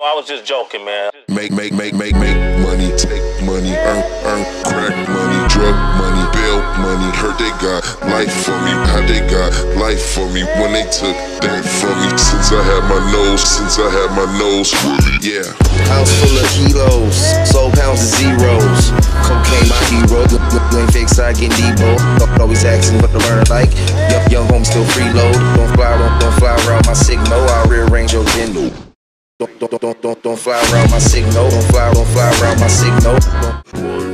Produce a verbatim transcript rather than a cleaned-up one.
I was just joking, man. Make, make, make, make, make money, take money, earn, earn, crack money, drug money, bail money. Heard they got life for me, how they got life for me when they took that from me. Since I had my nose, since I had my nose, yeah. House full of kilos, soul pounds and zeros. Cocaine my hero, you ain't fake side getting debo. Always asking what the learner like. Yup, young homie still freeload. Don't fly, don't, don't fly around my signal. I rearrange your window. Don't, don't, don't, don't, don't fly around my signal. Don't fly, don't fly around my signal. Don't.